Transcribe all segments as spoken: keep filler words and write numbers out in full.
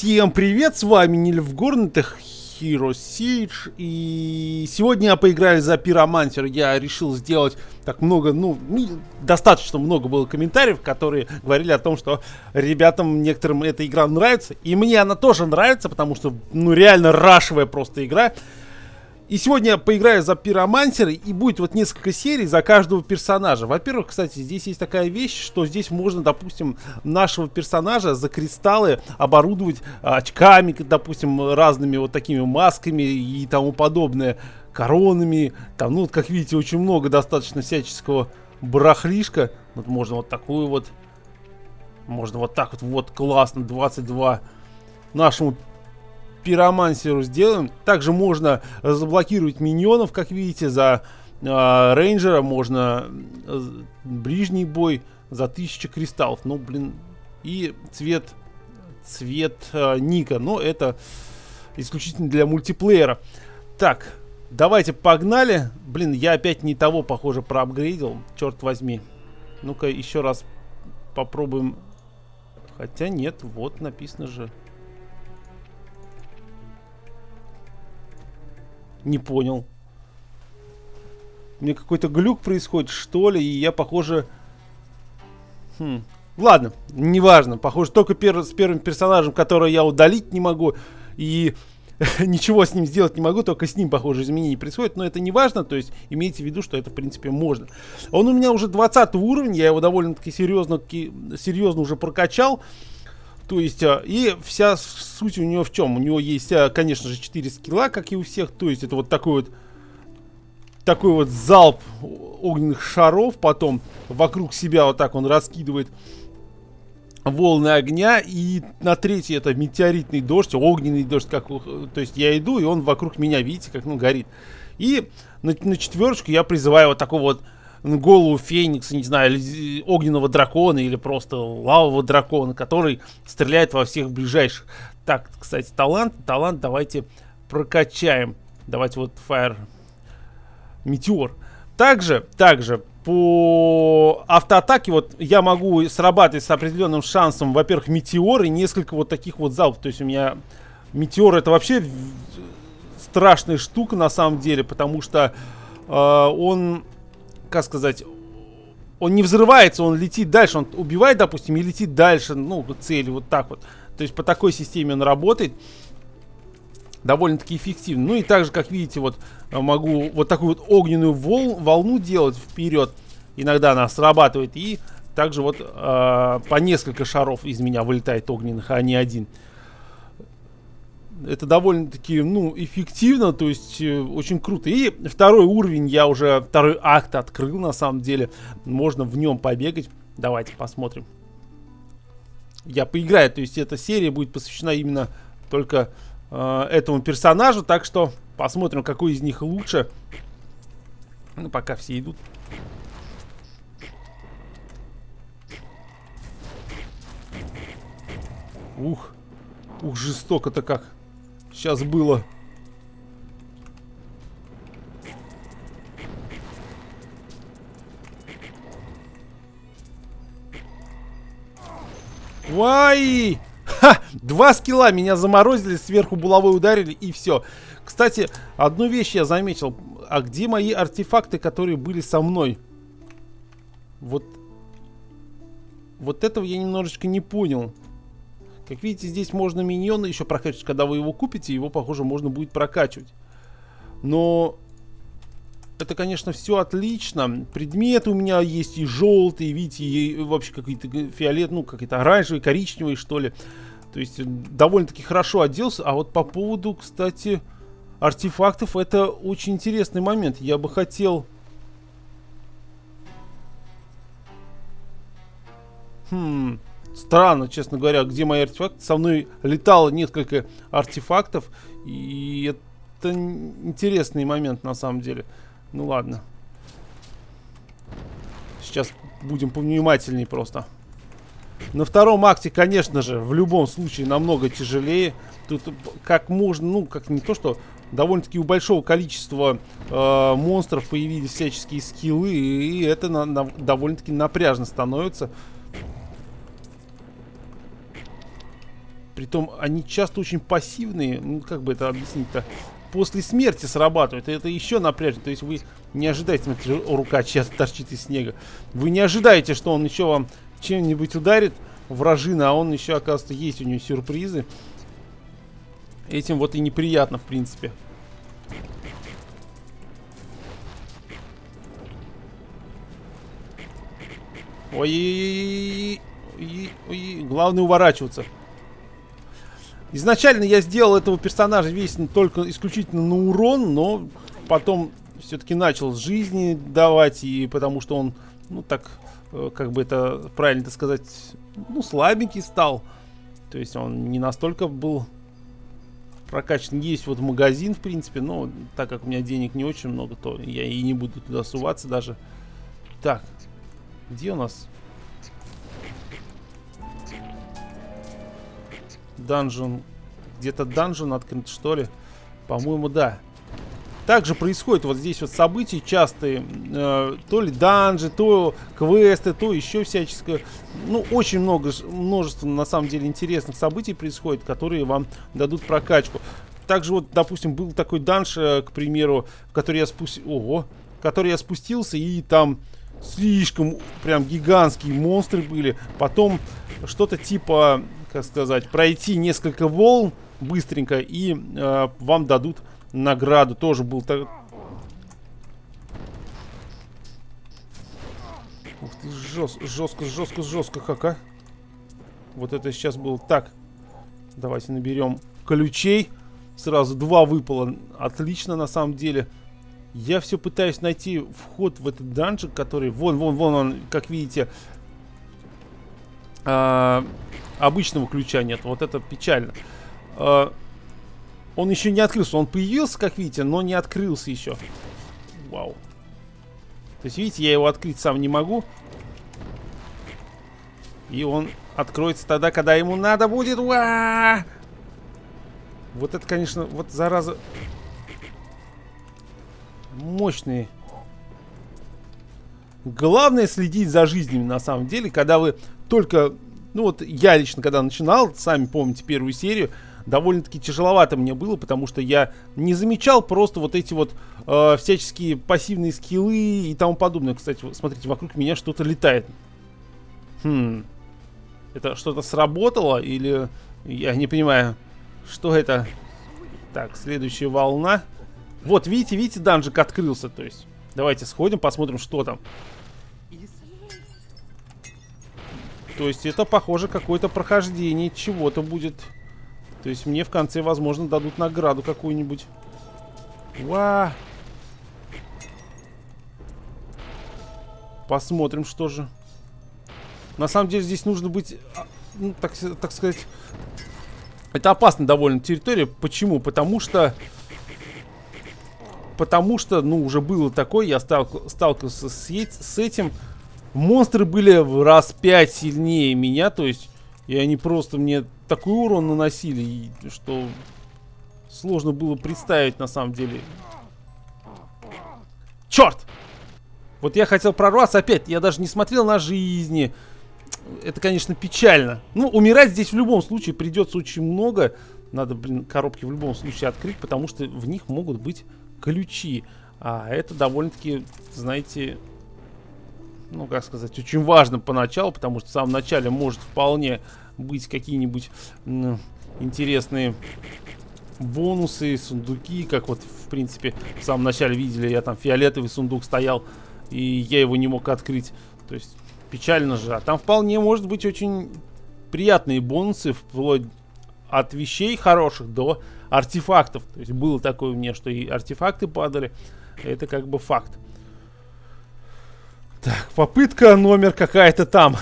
Всем привет, с вами NilfgorN, это Hero Siege, и сегодня я поиграю за Pyromancer. Я решил сделать так много, ну, достаточно много было комментариев, которые говорили о том, что ребятам некоторым эта игра нравится, и мне она тоже нравится, потому что, ну, реально рашевая просто игра. И сегодня я поиграю за Pyromancer, и будет вот несколько серий за каждого персонажа. Во-первых, кстати, здесь есть такая вещь, что здесь можно, допустим, нашего персонажа за кристаллы оборудовать очками, допустим, разными вот такими масками и тому подобное, коронами. Там, ну, вот, как видите, очень много достаточно всяческого барахлишка. Вот можно вот такую вот, можно вот так вот, вот классно, двадцать два нашему персонажу. Pyromancer сделаем. Также можно заблокировать миньонов, как видите, за э, рейнджера. Можно э, ближний бой за тысячу кристаллов. Ну, блин. И цвет, цвет э, ника. Но это исключительно для мультиплеера. Так, давайте погнали. Блин, я опять не того, похоже, проапгрейдил. Черт возьми. Ну-ка, еще раз попробуем. Хотя нет, вот написано же. Не понял. Мне какой-то глюк происходит, что ли, и я, похоже... Хм. Ладно, неважно. Похоже, только пер... с первым персонажем, которого я удалить не могу, и ничего с ним сделать не могу, только с ним, похоже, изменения происходят, но это не важно, то есть имейте в виду, что это, в принципе, можно. Он у меня уже двадцатый уровень, я его довольно-таки серьезно, серьезно уже прокачал. То есть, и вся суть у него в чем? У него есть, конечно же, четыре скилла, как и у всех. То есть, это вот такой вот, такой вот залп огненных шаров. Потом вокруг себя вот так он раскидывает волны огня. И на третий это метеоритный дождь, огненный дождь. Как, то есть, я иду, и он вокруг меня, видите, как он горит. И на, на четверочку я призываю вот такого вот голову феникса, не знаю, огненного дракона или просто лавового дракона, который стреляет во всех ближайших. Так, кстати, талант, талант давайте прокачаем. Давайте вот Fire Meteor. Также, также по автоатаке вот я могу срабатывать с определенным шансом, во-первых, метеор и несколько вот таких вот залпов. То есть у меня метеор это вообще страшная штука на самом деле, потому что э, он... Как сказать, он не взрывается, он летит дальше, он убивает, допустим, и летит дальше, ну, цель, вот так вот. То есть по такой системе он работает довольно-таки эффективно. Ну и также, как видите, вот могу вот такую вот огненную вол волну делать вперед. Иногда она срабатывает, и также вот э, по несколько шаров из меня вылетает огненных, а не один. Это довольно-таки, ну, эффективно, то есть э, очень круто. И второй уровень я уже, второй акт открыл, на самом деле. Можно в нем побегать. Давайте посмотрим. Я поиграю, то есть эта серия будет посвящена именно только э, этому персонажу. Так что посмотрим, какой из них лучше. Ну, пока все идут. Ух, ух, жестоко-то как. Сейчас было. Вай! Ха! Два скилла меня заморозили, сверху булавой ударили и все. Кстати, одну вещь я заметил. А где мои артефакты, которые были со мной? Вот. Вот этого я немножечко не понял. Как видите, здесь можно миньона еще прокачивать. Когда вы его купите, его, похоже, можно будет прокачивать. Но это, конечно, все отлично. Предметы у меня есть и желтые, видите, и вообще какие-то фиолетовые, ну, какие-то оранжевые, коричневые, что ли. То есть, довольно-таки хорошо оделся. А вот по поводу, кстати, артефактов, это очень интересный момент. Я бы хотел... Хм... Странно, честно говоря, где мои артефакты. Со мной летало несколько артефактов. И это интересный момент, на самом деле. Ну ладно. Сейчас будем повнимательнее просто. На втором акте, конечно же, в любом случае намного тяжелее. Тут как можно, ну как не то, что довольно-таки у большого количества э, монстров появились всяческие скиллы. И это на, на, довольно-таки напряжно становится. Притом они часто очень пассивные. Ну, как бы это объяснить-то? После смерти срабатывает. Это еще напряжно. То есть вы не ожидаете... Смотрите, рука сейчас торчит из снега. Вы не ожидаете, что он еще вам чем-нибудь ударит, вражина, а он еще, оказывается, есть у него сюрпризы. Этим вот и неприятно, в принципе. Ой, ой, ой, главное уворачиваться. Изначально я сделал этого персонажа весь только исключительно на урон, но потом все-таки начал жизни давать, и потому что он, ну так, как бы это правильно сказать, ну слабенький стал. То есть он не настолько был прокачан. Есть вот магазин, в принципе, но так как у меня денег не очень много, то я и не буду туда суваться даже. Так, где у нас... Данжен. Где-то данжен открыт, что ли? По-моему, да. Также происходит вот здесь вот события частые. Э, то ли данжи, то квесты, то еще всяческое. Ну, очень много, множество, на самом деле, интересных событий происходит, которые вам дадут прокачку. Также вот, допустим, был такой данж, к примеру, в который я спустился... Ого! В который я спустился, и там слишком прям гигантские монстры были. Потом что-то типа... Как сказать, пройти несколько волн быстренько, и э, вам дадут награду. Тоже был так. Ух ты, жестко, жестко, жестко, жестко, как, а? Вот это сейчас было так. Давайте наберем ключей. Сразу два выпало. Отлично, на самом деле. Я все пытаюсь найти вход в этот данжик, который... Вон, вон, вон он, как видите... А... Обычного ключа нет, вот это печально. э, Он еще не открылся. Он появился, как видите, но не открылся еще. Вау. То есть, видите, я его открыть сам не могу. И он откроется тогда, когда ему надо будет. Уа! Вот это, конечно, вот зараза. Мощные. Главное следить за жизнями, на самом деле. Когда вы только... Ну вот я лично, когда начинал, сами помните первую серию, довольно-таки тяжеловато мне было, потому что я не замечал просто вот эти вот э, всяческие пассивные скиллы и тому подобное. Кстати, смотрите, вокруг меня что-то летает. Хм. Это что-то сработало или... Я не понимаю, что это? Так, следующая волна. Вот, видите, видите, данжик открылся, то есть. Давайте сходим, посмотрим, что там. То есть это, похоже, какое-то прохождение чего-то будет. То есть мне в конце, возможно, дадут награду какую-нибудь. Ва! Посмотрим, что же. На самом деле здесь нужно быть, ну, так, так сказать... Это опасная довольно территория. Почему? Потому что... Потому что, ну, уже было такое. Я стал, сталкивался с, с этим... Монстры были в раз пять сильнее меня, то есть, и они просто мне такой урон наносили, что сложно было представить, на самом деле. Черт! Вот я хотел прорваться опять, я даже не смотрел на жизни. Это, конечно, печально. Ну, умирать здесь в любом случае придется очень много. Надо, блин, коробки в любом случае открыть, потому что в них могут быть ключи. А это довольно-таки, знаете... Ну, как сказать, очень важно поначалу, потому что в самом начале может вполне быть какие-нибудь интересные бонусы, сундуки. Как вот, в принципе, в самом начале видели, я там фиолетовый сундук стоял, и я его не мог открыть. То есть, печально же. А там вполне может быть очень приятные бонусы, вплоть от вещей хороших до артефактов. То есть, было такое у меня, что и артефакты падали. Это как бы факт. Так, попытка номер какая-то там.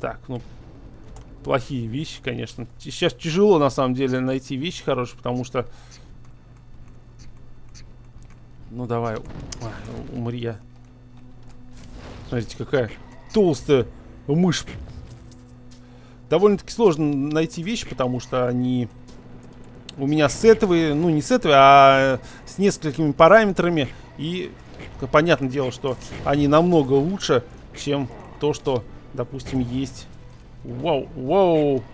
Так, ну, плохие вещи, конечно. Сейчас тяжело, на самом деле, найти вещи хорошие, потому что... Ну, давай, а, умри я. Смотрите, какая толстая мышь. Довольно-таки сложно найти вещи, потому что они... У меня сетовые, ну, не сетовые, а с несколькими параметрами и... Понятное дело, что они намного лучше, чем то, что, допустим, есть. Вау, вау.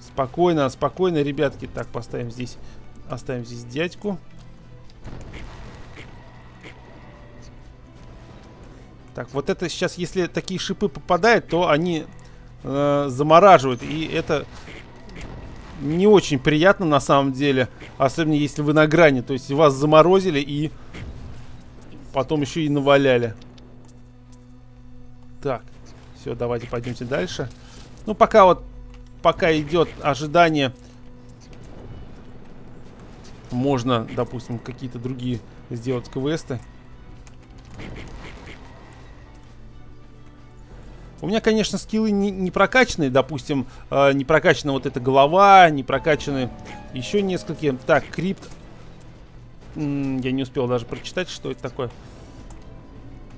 Спокойно, спокойно, ребятки. Так, поставим здесь, оставим здесь дядьку. Так, вот это сейчас, если такие шипы попадают, то они э, замораживают. И это не очень приятно на самом деле. Особенно если вы на грани. То есть вас заморозили и потом еще и наваляли. Так, все, давайте пойдемте дальше. Ну, пока вот, пока идет ожидание, можно, допустим, какие-то другие сделать квесты. У меня, конечно, скиллы не, не прокачаны. Допустим, э, не прокачана вот эта голова, не прокачаны еще несколько. Так, крипт. М-м, я не успел даже прочитать, что это такое.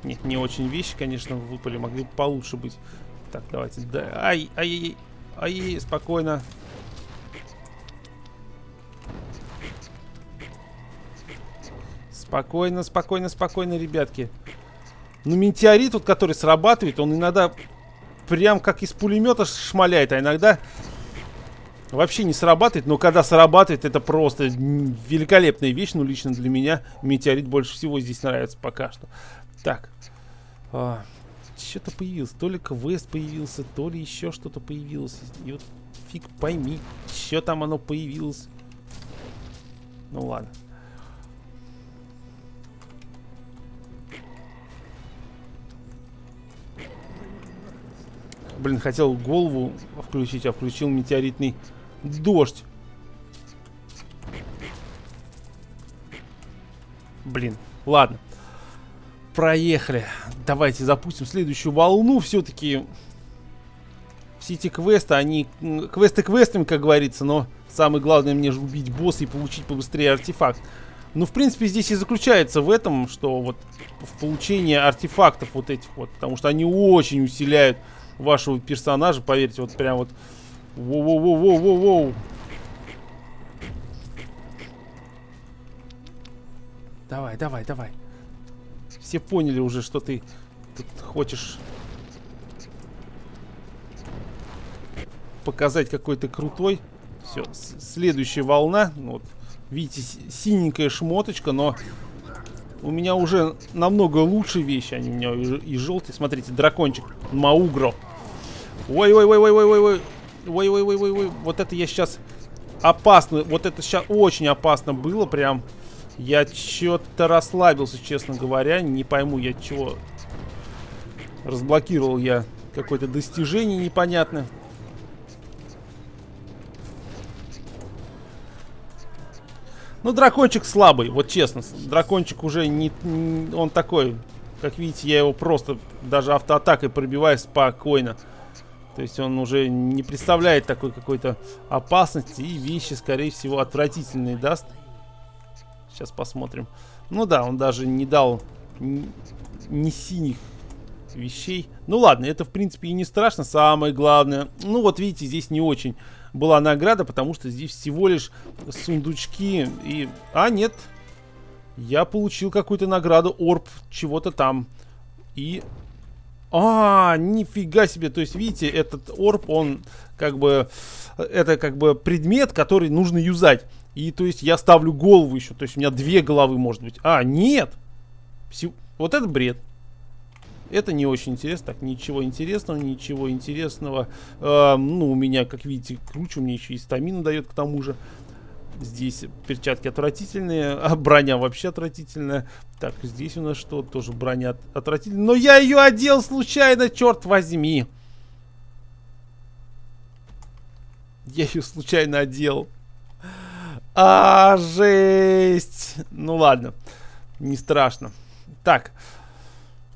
Нет, не очень вещи, конечно, выпали. Могли бы получше быть. Так, давайте. Да. Ай, ай, ай, ай, спокойно. Спокойно, спокойно, спокойно, ребятки. Ну, метеорит, вот, который срабатывает, он иногда прям как из пулемета шмаляет, а иногда вообще не срабатывает. Но когда срабатывает, это просто великолепная вещь. Ну, лично для меня метеорит больше всего здесь нравится пока что. Так. А, что-то появилось. То ли квест появился, то ли еще что-то появилось. И вот фиг пойми, что там оно появилось. Ну, ладно. Блин, хотел голову включить, а включил метеоритный дождь. Блин, ладно. Проехали. Давайте запустим следующую волну. Все-таки все эти квесты, они... Квесты квестами, как говорится, но самое главное мне же убить босса и получить побыстрее артефакт. Ну, в принципе, здесь и заключается в этом, что вот в получении артефактов вот этих вот, потому что они очень усиляют вашего персонажа, поверьте, вот прям вот. Воу-воу-воу-воу-воу-воу. Давай, давай, давай. Все поняли уже, что ты тут хочешь показать, какой ты крутой. Все, следующая волна. Вот, видите, синенькая шмоточка, но у меня уже намного лучше вещи. Они у меня и желтые. Смотрите, дракончик. Маугро. Ой-ой-ой-ой-ой-ой-ой. Ой-ой-ой-ой-ой. Вот это я сейчас опасно. Вот это сейчас очень опасно было. Прям я что-то расслабился, честно говоря. Не пойму я чего. Разблокировал я какое-то достижение непонятное. Ну, дракончик слабый, вот честно. Дракончик уже не... Он такой, как видите, я его просто даже автоатакой пробиваю спокойно. То есть он уже не представляет такой какой-то опасности. И вещи, скорее всего, отвратительные даст. Сейчас посмотрим. Ну да, он даже не дал ни, ни синих вещей. Ну ладно, это в принципе и не страшно. Самое главное... Ну вот видите, здесь не очень... была награда, потому что здесь всего лишь сундучки и... А, нет. Я получил какую-то награду. Орб чего-то там. И... А, нифига себе. То есть, видите, этот орб, он как бы... Это как бы предмет, который нужно юзать. И, то есть, я ставлю голову еще. То есть, у меня две головы, может быть. А, нет. Всего... Вот это бред. Это не очень интересно. Так, ничего интересного, ничего интересного. Э, ну, у меня, как видите, круче. Мне еще и стамину дает к тому же. Здесь перчатки отвратительные. А броня вообще отвратительная. Так, здесь у нас что? Тоже броня от отвратительная. Но я ее одел случайно, черт возьми. Я ее случайно одел. А, жесть. Ну, ладно. Не страшно. Так.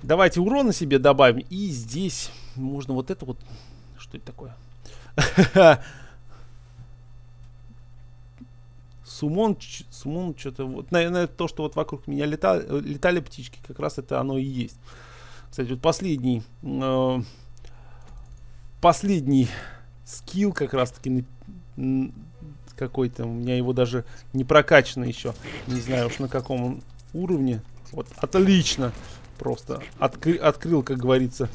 Давайте урона себе добавим. И здесь можно вот это вот... Что это такое? Сумон, сумон что-то... Вот, наверное, то, что вот вокруг меня летали, летали птички. Как раз это оно и есть. Кстати, вот последний... Э, последний скилл как раз-таки какой-то. У меня его даже не прокачано еще. Не знаю уж на каком он уровне. Вот, отлично! Просто откры открыл, как говорится,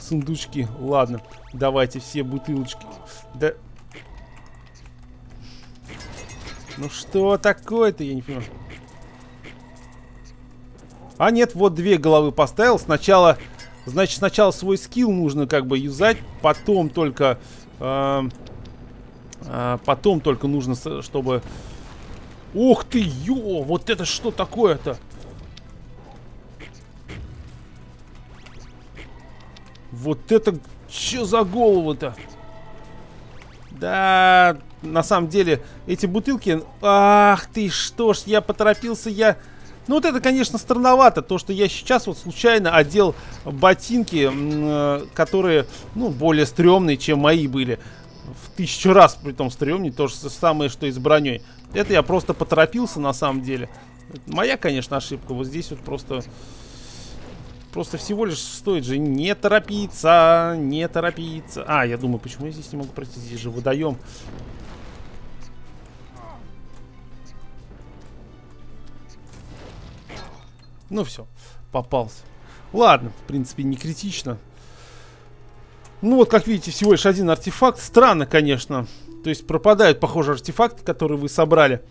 сундучки. Ладно, давайте все бутылочки. Да, Ну что такое-то, я не понимаю. А нет, вот две головы поставил. Сначала, значит, сначала свой скилл нужно как бы юзать, потом только, э, э, потом только нужно, чтобы. Ух ты, ё, вот это что такое-то? Вот это чё за голову-то? Да, на самом деле эти бутылки. Ах ты, что ж, я поторопился, я. Ну вот это, конечно, странновато, то, что я сейчас вот случайно одел ботинки, которые, ну, более стрёмные, чем мои были. В тысячу раз, притом, стрёмнее, то же самое, что и с бронёй. Это я просто поторопился, на самом деле. Моя, конечно, ошибка. Вот здесь вот просто... Просто всего лишь стоит же не торопиться, не торопиться. А, я думаю, почему я здесь не могу пройти? Здесь же водоём. Ну все, попался. Ладно, в принципе, не критично. Ну вот, как видите, всего лишь один артефакт. Странно, конечно. То есть пропадают, похоже, артефакты, которые вы собрали.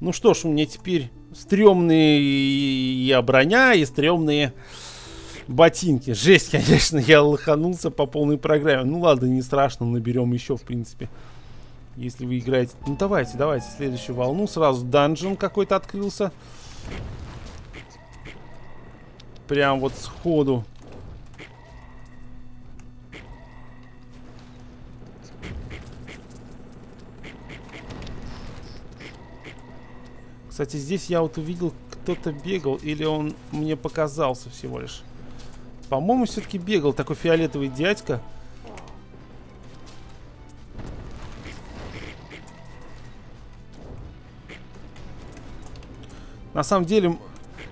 Ну что ж, у меня теперь стрёмные и броня, и стрёмные ботинки. Жесть, конечно, я лоханулся по полной программе. Ну ладно, не страшно, наберем еще, в принципе. Если вы играете... Ну давайте, давайте, следующую волну. Сразу данжен какой-то открылся. Прям вот сходу. Кстати, здесь я вот увидел, кто-то бегал, или он мне показался всего лишь. По-моему, все-таки бегал такой фиолетовый дядька. На самом деле...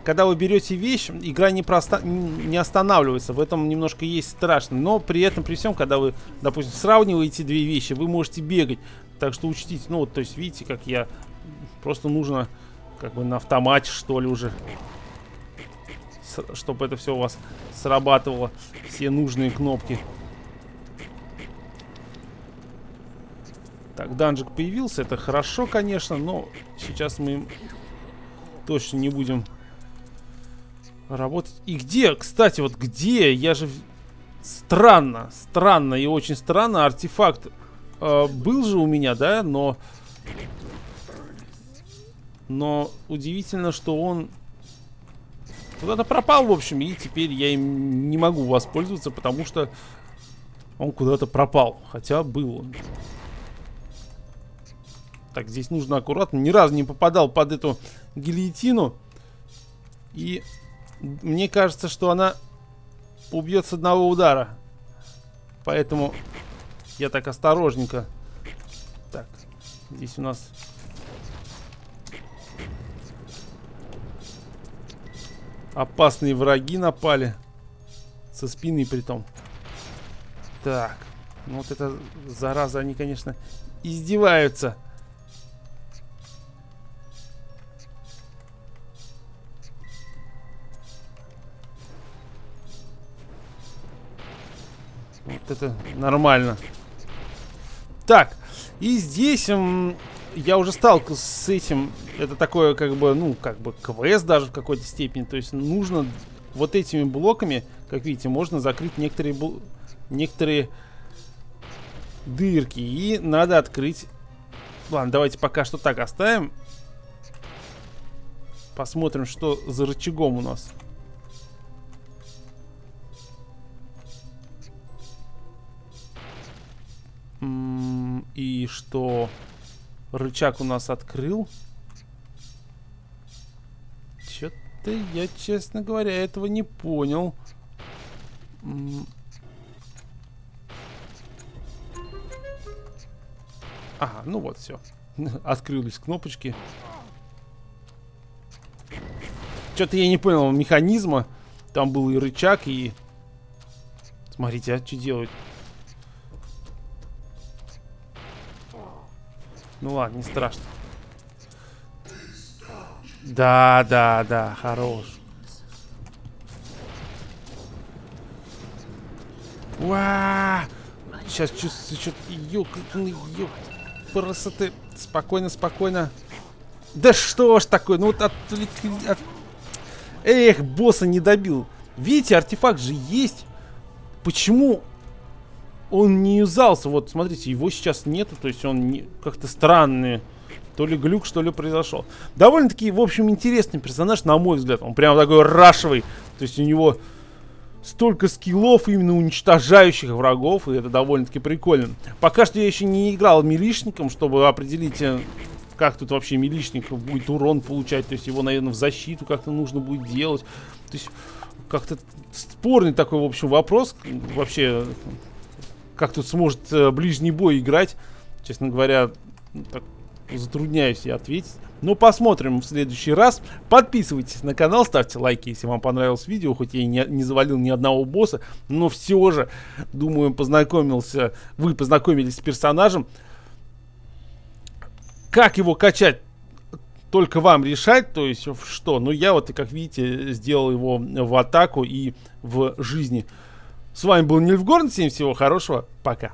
Когда вы берете вещь, игра не, проста... не останавливается. В этом немножко есть страшно. Но при этом, при всем, когда вы, допустим, сравниваете две вещи, вы можете бегать. Так что учтите. Ну вот, то есть, видите, как я... Просто нужно, как бы, на автомате, что ли, уже. С... Чтобы это все у вас срабатывало. Все нужные кнопки. Так, данжик появился. Это хорошо, конечно, но сейчас мы им точно не будем... Работать. И где, кстати, вот где? Я же... Странно, странно и очень странно. Артефакт э, был же у меня, да, но... Но удивительно, что он... Куда-то пропал, в общем, и теперь я им не могу воспользоваться, потому что он куда-то пропал. Хотя был он. Так, здесь нужно аккуратно. Ни разу не попадал под эту гильотину. И... Мне кажется, что она убьет с одного удара. Поэтому я так осторожненько. Так, здесь у нас... Опасные враги напали. Со спины притом. Так, ну вот это зараза, они, конечно, издеваются. Вот это нормально. Так, и здесь м, я уже сталкивался с этим. Это такое, как бы, ну, как бы квест даже в какой-то степени. То есть нужно вот этими блоками, как видите, можно закрыть некоторые, бл... некоторые дырки. И надо открыть... Ладно, давайте пока что так оставим. Посмотрим, что за рычагом у нас. И что рычаг у нас открыл. Чё-то я, честно говоря, этого не понял. Ага, ну вот, все. Открылись кнопочки. Чё-то я не понял механизма. Там был и рычаг, и... Смотрите, а что делать? Ну ладно, не страшно. Да, да, да, хорош. Уа! Сейчас чувствую, что-то... Ёк, ёк, красоты. Спокойно, спокойно. Да что ж такое, ну вот от... от... Эх, босса не добил. Видите, артефакт же есть. Почему он не юзался? Вот, смотрите, его сейчас нету, то есть он не... как-то странный. То ли глюк, что ли, произошел. Довольно-таки, в общем, интересный персонаж, на мой взгляд. Он прям такой рашевый. То есть у него столько скиллов, именно уничтожающих врагов, и это довольно-таки прикольно. Пока что я еще не играл милишником, чтобы определить, как тут вообще милишник будет урон получать. То есть его, наверное, в защиту как-то нужно будет делать. То есть как-то спорный такой, в общем, вопрос. Вообще, как тут сможет ближний бой играть. Честно говоря, так... затрудняюсь я ответить. Но посмотрим в следующий раз. Подписывайтесь на канал, ставьте лайки, если вам понравилось видео. Хоть я и не, не завалил ни одного босса, но все же, думаю, познакомился, вы познакомились с персонажем. Как его качать, только вам решать. То есть что? Ну я вот, как видите, сделал его в атаку и в жизни. С вами был NilfgorN. Всем всего хорошего. Пока.